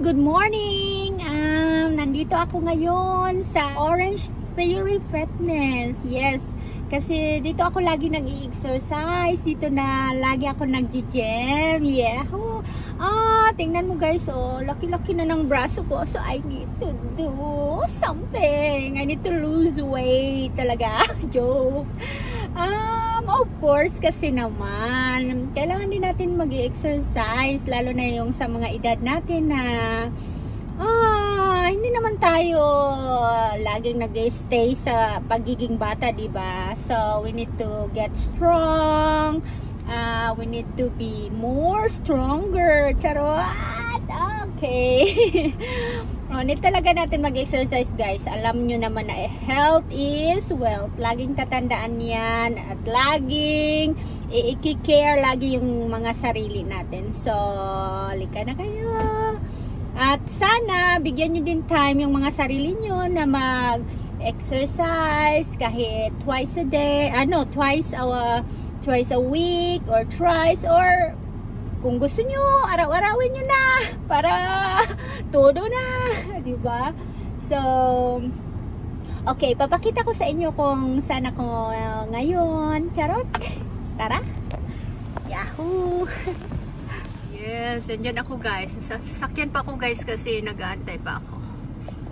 Good morning! Nandito ako ngayon sa Orange Theory Fitness. Yes, kasi dito ako lagi nag-i-exercise. Dito na lagi ako nag-gym. Yeah. Tingnan mo guys. Oh, laki-laki na ng braso ko. So, I need to do something. I need to lose weight talaga. Joke. Of course, kasi naman kailangan din natin mag-exercise, lalo na yung sa mga edad natin na hindi naman tayo laging nag-stay sa pagiging bata, diba? So we need to get strong, we need to be more stronger. Charot! Okay. Need talaga natin mag-exercise guys. Alam nyo naman na health is wealth. Laging tatandaan yan at laging i-care lagi yung mga sarili natin. So, lika na kayo. At sana bigyan nyo din time yung mga sarili nyo na mag-exercise kahit twice a day, twice a week or thrice, or kung gusto nyo, araw-arawin nyo na para todo na, diba? So, okay, papakita ko sa inyo kung saan ako ngayon. Charot! Tara! Yahoo! Yes, nandyan ako guys. Sasakyan pa ako guys kasi nag-aantay pa ako.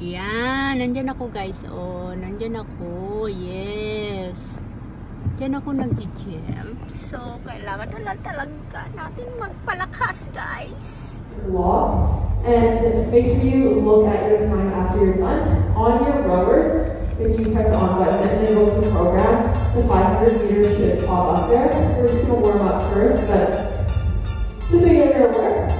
Yan, nandyan ako guys. Oh, nandyan ako. Yes! Diyan ako nag-gym. So, kailangan na lang talaga natin magpalakas, guys. Walk, and make sure you look at your time after your run. On your rowers, if you press the on button and enable the program, the 500 meters should pop up there. We're just gonna warm up first, but just so you're aware.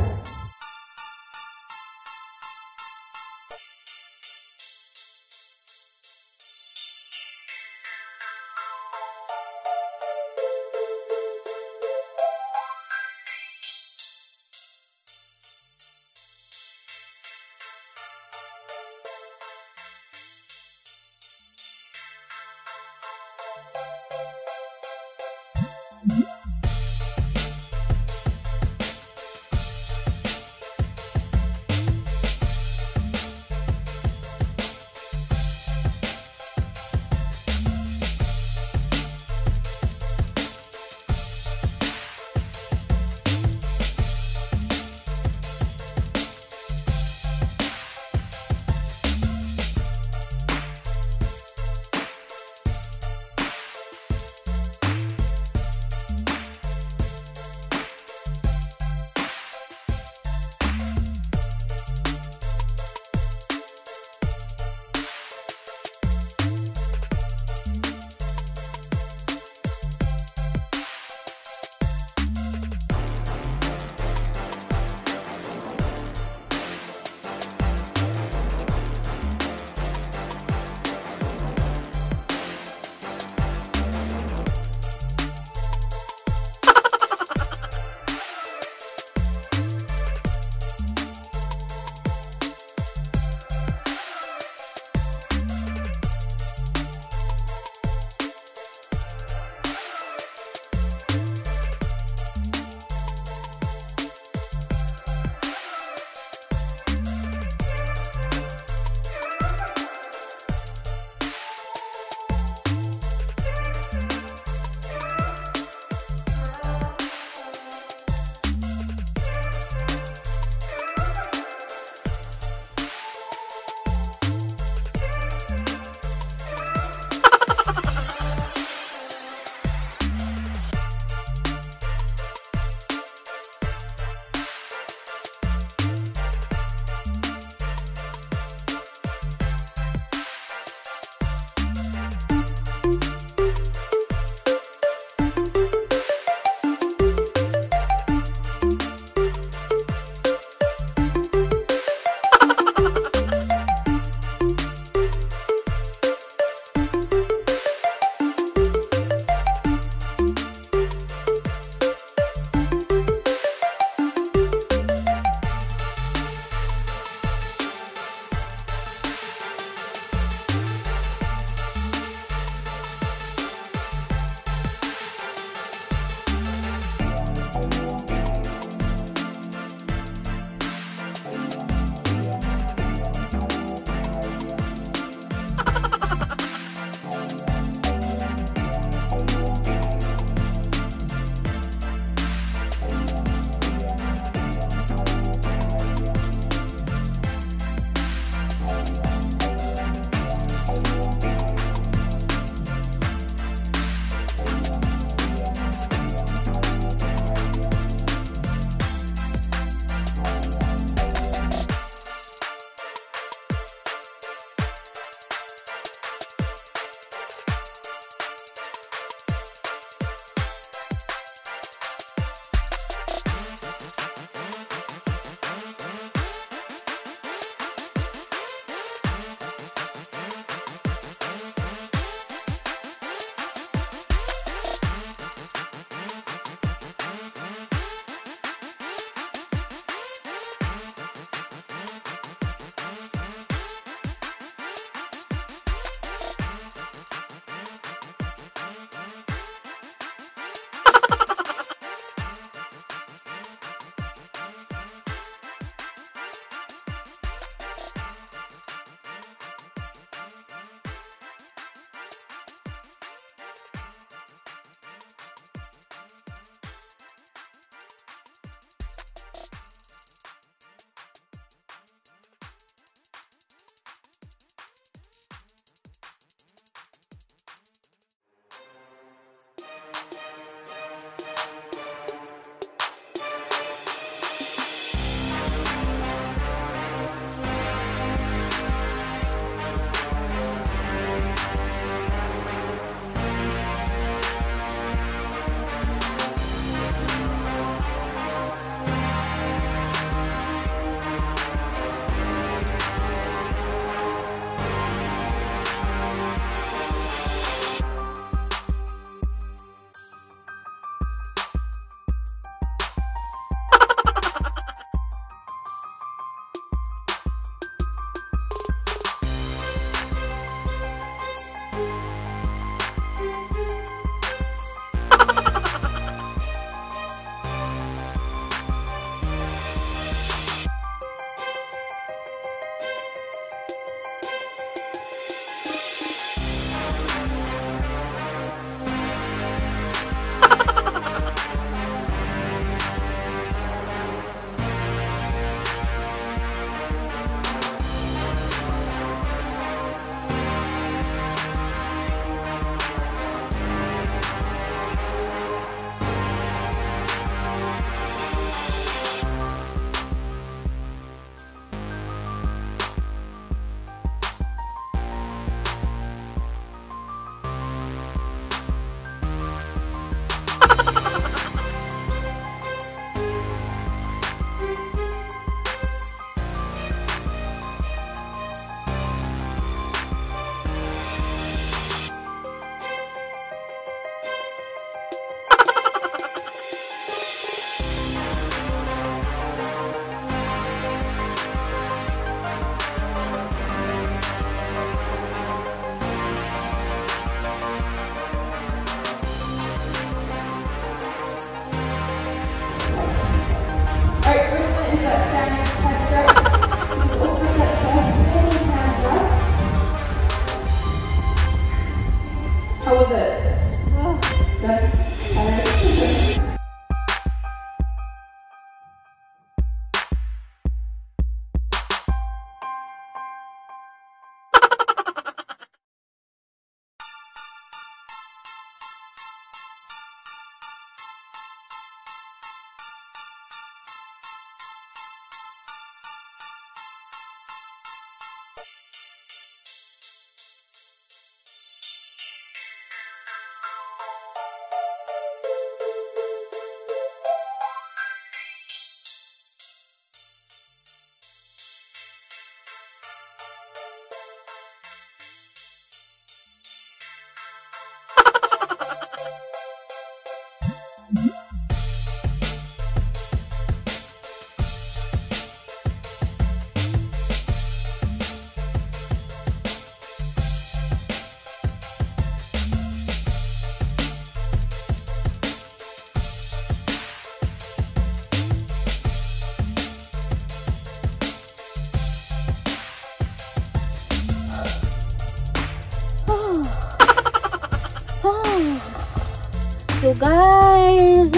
itu guys.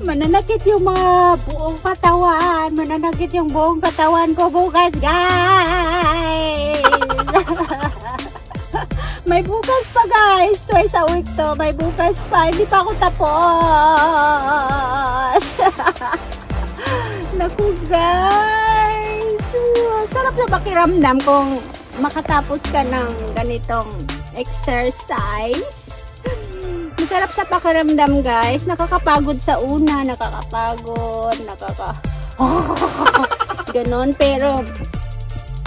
Mananakit yung mga buong katawan. Mananakit yung buong katawan ko bukas, guys. May bukas pa, guys. Twice a week to. May bukas pa. Hindi pa ako tapos. Naku, guys. Sarap na pakiramdam kung makatapos ka ng ganitong exercise. Masarap sa pakiramdam, guys. Nakakapagod sa una, ganon, pero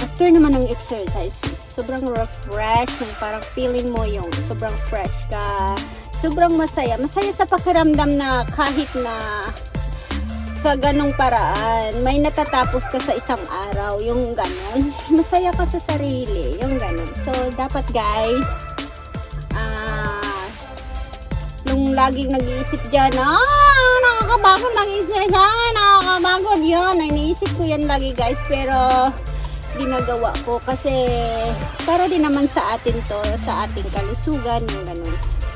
after naman ng exercise, sobrang refreshing, parang feeling mo yung sobrang fresh ka, sobrang masaya. Masaya sa pakiramdam na kahit na sa ganong paraan, may natatapos ka sa isang araw, yung ganon. Masaya ka sa sarili, yung ganon. So, dapat, guys, nung laging nag-iisip dyan, nakakabagod mag-iisip dyan, nakakabagod yun, iniisip ko yan lagi, guys, pero dinagawa ko kasi para din naman sa atin to, sa ating kalusugan, yung ganun.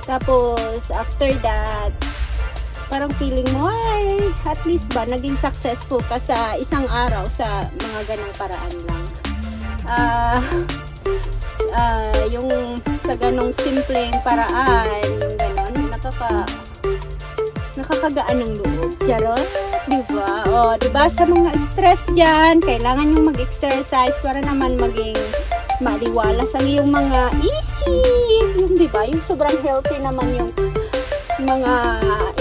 Tapos after that, parang feeling mo, ay, at least ba naging successful ka sa isang araw sa mga ganang paraan lang. Yung sa ganong simpleng paraan, nakakagaan ng loob. Charot, diba? O, diba? Sa mga stress dyan, kailangan yung mag-exercise para naman maging maliwalas ang iyong mga isip. Yung, diba? Yung sobrang healthy naman yung mga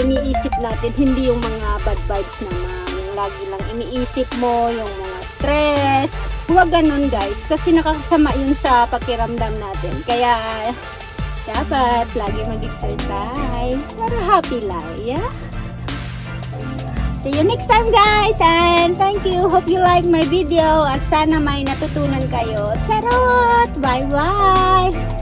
iniisip natin. Hindi yung mga bad vibes naman. Yung lagi lang iniisip mo, yung mga stress. Huwag ganun, guys. Kasi nakakasama yun sa pakiramdam natin. Kaya, dapat lagi mag-exercise para happy life, yeah? See you next time, guys, and thank you. Hope you like my video at sana may natutunan kayo. Charot! Bye-bye!